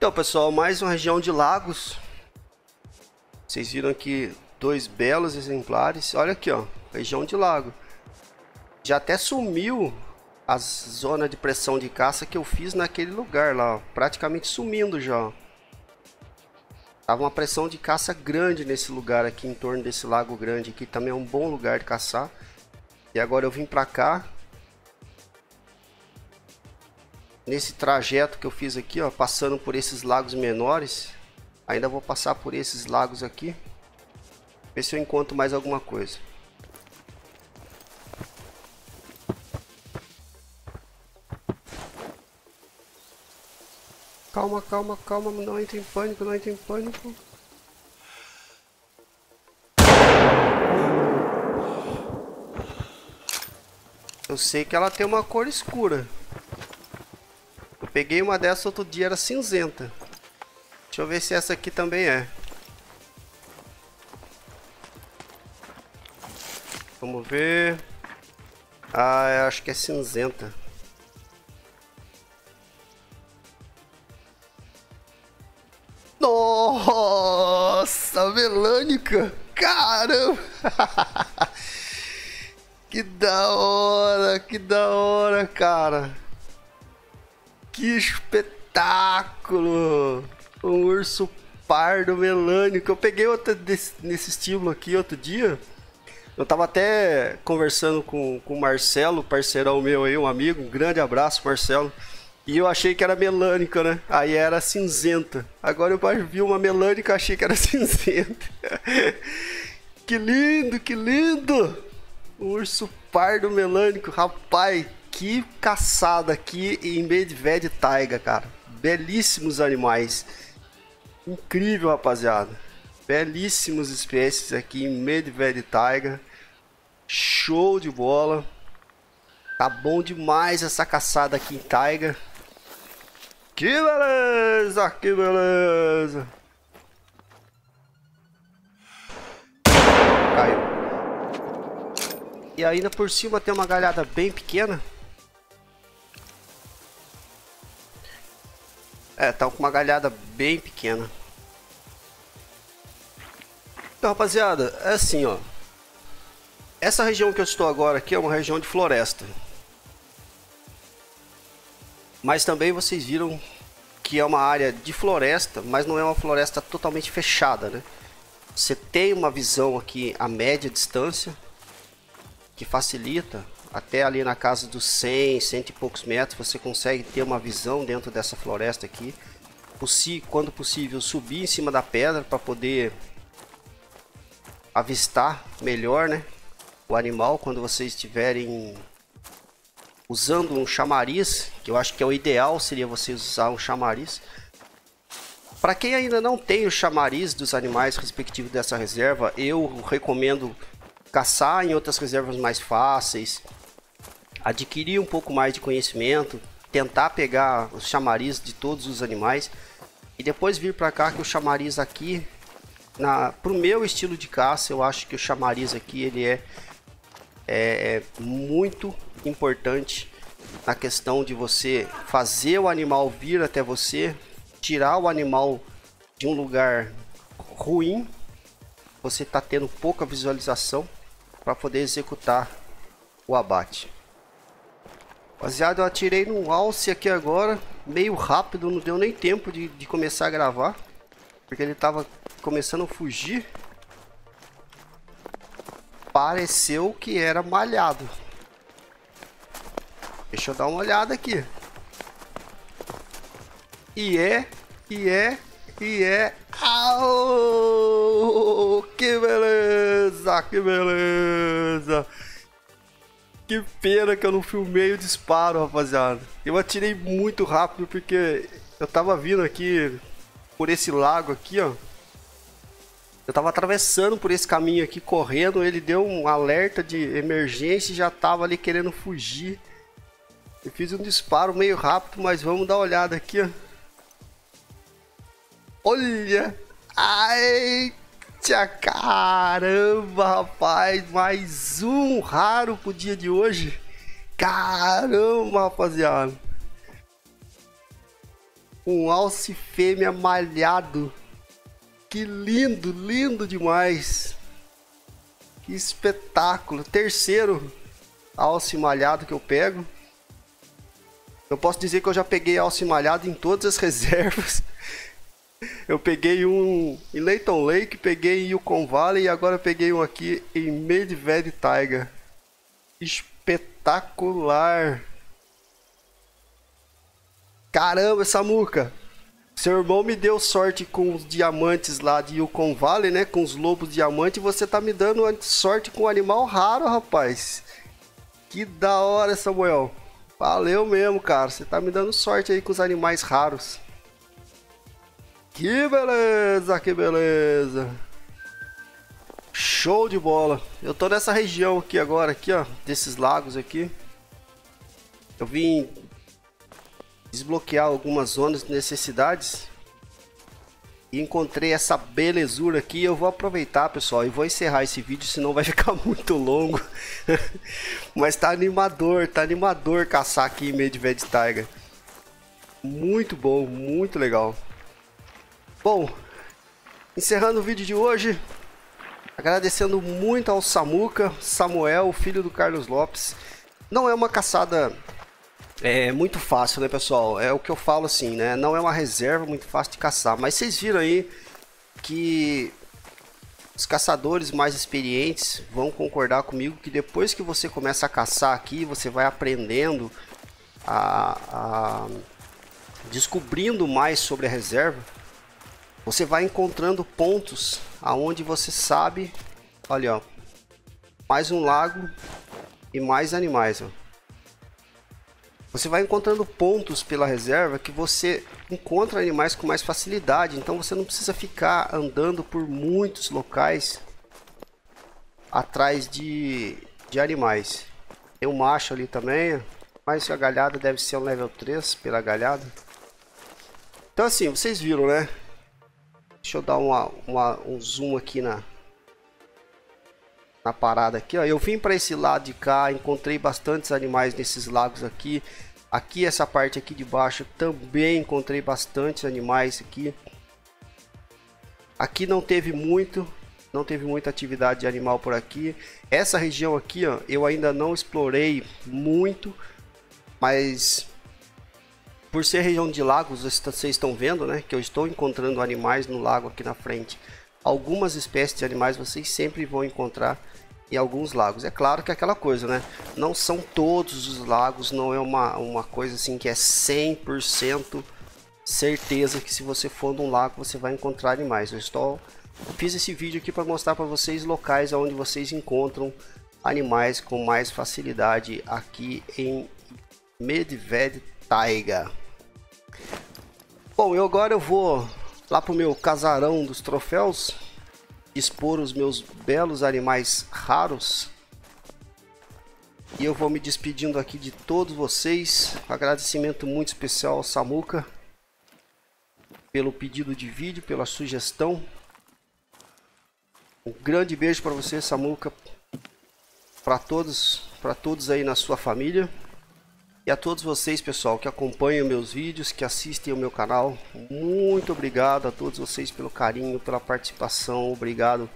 Então, pessoal, mais uma região de lagos. Vocês viram aqui dois belos exemplares. Olha aqui, ó, região de lago. Já até sumiu a zona de pressão de caça que eu fiz naquele lugar lá, ó, praticamente sumindo já, ó. Tava uma pressão de caça grande nesse lugar aqui, em torno desse lago grande aqui. Também é um bom lugar de caçar. E agora eu vim pra cá. Nesse trajeto que eu fiz aqui, ó, passando por esses lagos menores. Ainda vou passar por esses lagos aqui. Ver se eu encontro mais alguma coisa. Calma, calma, calma, não entre em pânico, não entre em pânico. Eu sei que ela tem uma cor escura. Eu peguei uma dessa outro dia, era cinzenta. Deixa eu ver se essa aqui também é. Vamos ver. Ah, eu acho que é cinzenta. Nossa, melânica! Caramba! Que da hora, cara! Que espetáculo! Um urso pardo melânico. Eu peguei outra nesse estilo aqui outro dia. Eu tava até conversando com o Marcelo, parceirão meu aí, um amigo. Um grande abraço, Marcelo. E eu achei que era melânica, né? Aí era cinzenta. Agora eu vi uma melânica e achei que era cinzenta. Que lindo, que lindo! Um urso pardo melânico. Rapaz, que caçada aqui em Medved Taiga, cara. Belíssimos animais. Incrível, rapaziada. Belíssimos espécies aqui em Medved Taiga. Show de bola. Tá bom demais essa caçada aqui em Taiga. Que beleza, que beleza. Caiu. E ainda por cima tem uma galhada bem pequena. É, tá com uma galhada bem pequena. Então, rapaziada, é assim, ó. Essa região que eu estou agora aqui é uma região de floresta. Mas também vocês viram que é uma área de floresta, mas não é uma floresta totalmente fechada, né? Você tem uma visão aqui a média distância, que facilita, até ali na casa dos 100, 100 e poucos metros, você consegue ter uma visão dentro dessa floresta aqui. Quando possível, subir em cima da pedra para poder avistar melhor, né, o animal quando vocês estiverem usando um chamariz, que eu acho que é o ideal, seria vocês usar um chamariz. Para quem ainda não tem o chamariz dos animais respectivos dessa reserva, eu recomendo caçar em outras reservas mais fáceis, adquirir um pouco mais de conhecimento, tentar pegar os chamariz de todos os animais e depois vir para cá, que o chamariz aqui, pro meu estilo de caça, eu acho que o chamariz aqui ele é muito importante na questão de você fazer o animal vir até você, tirar o animal de um lugar ruim, você está tendo pouca visualização para poder executar o abate. Rapaziada, eu atirei num alce aqui agora, meio rápido, não deu nem tempo de começar a gravar, porque ele estava começando a fugir. Pareceu que era malhado. Deixa eu dar uma olhada aqui. E é. Au! Que beleza, que beleza. Que pena que eu não filmei o disparo, rapaziada. Eu atirei muito rápido porque eu tava vindo aqui por esse lago aqui, ó. Eu tava atravessando por esse caminho aqui, correndo, ele deu um alerta de emergência e já tava ali querendo fugir. Eu fiz um disparo meio rápido, mas vamos dar uma olhada aqui, ó. Olha! Ai, tia, caramba, rapaz! Mais um raro pro dia de hoje. Caramba, rapaziada! um alce fêmea malhado. Que lindo, lindo demais. Que espetáculo. Terceiro alce malhado que eu pego. Eu posso dizer que eu já peguei alce malhado em todas as reservas. Eu peguei um em Layton Lake, peguei em Yukon Valley e agora peguei um aqui em Medved Taiga. Espetacular. Caramba, Samuca. Seu irmão me deu sorte com os diamantes lá de Yukon Valley, né? Com os lobos diamante. E você tá me dando sorte com um animal raro, rapaz. Que da hora, Samuel. Valeu mesmo, cara. Você tá me dando sorte aí com os animais raros. Que beleza, que beleza. Show de bola. Eu tô nessa região aqui agora, aqui, ó. Desses lagos aqui. Eu vim desbloquear algumas zonas de necessidades e encontrei essa belezura aqui. Eu vou aproveitar, pessoal, e vou encerrar esse vídeo, senão vai ficar muito longo. Mas tá animador caçar aqui em Medved Taiga. Muito bom, muito legal. Bom, encerrando o vídeo de hoje, agradecendo muito ao Samuca, Samuel, filho do Carlos Lopes. Não é uma caçada muito fácil, né, pessoal? É o que eu falo assim, né? Não é uma reserva muito fácil de caçar. Mas vocês viram aí que os caçadores mais experientes vão concordar comigo que depois que você começa a caçar aqui, você vai aprendendo, descobrindo mais sobre a reserva. Você vai encontrando pontos aonde você sabe. Olha, ó, mais um lago e mais animais, ó. Você vai encontrando pontos pela reserva que você encontra animais com mais facilidade. Então você não precisa ficar andando por muitos locais atrás de animais. Tem um macho ali também, mas a galhada deve ser um level 3 pela galhada. Então assim, vocês viram, né? Deixa eu dar um zoom aqui na parada aqui, ó. Eu vim para esse lado de cá, encontrei bastantes animais nesses lagos aqui. Aqui, essa parte aqui de baixo, também encontrei bastantes animais aqui. Aqui não teve muita atividade de animal por aqui. Essa região aqui, ó, eu ainda não explorei muito, mas por ser região de lagos, vocês estão vendo, né, que eu estou encontrando animais no lago aqui na frente. Algumas espécies de animais vocês sempre vão encontrar em alguns lagos. É claro que é aquela coisa, né? Não são todos os lagos, não é uma coisa assim que é 100% certeza que se você for num lago você vai encontrar animais. Eu fiz esse vídeo aqui para mostrar para vocês locais onde vocês encontram animais com mais facilidade aqui em Medved Taiga. Bom, agora eu vou lá pro meu casarão dos troféus, expor os meus belos animais raros. E eu vou me despedindo aqui de todos vocês. Agradecimento muito especial ao Samuca pelo pedido de vídeo, pela sugestão. Um grande beijo para você, Samuca, para todos aí na sua família. E a todos vocês, pessoal, que acompanham meus vídeos, que assistem o meu canal, muito obrigado a todos vocês pelo carinho, pela participação, obrigado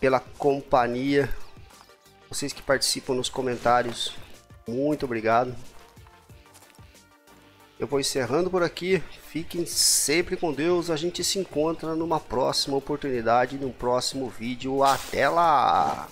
pela companhia. Vocês que participam nos comentários, muito obrigado. Eu vou encerrando por aqui, fiquem sempre com Deus, a gente se encontra numa próxima oportunidade, num próximo vídeo, até lá!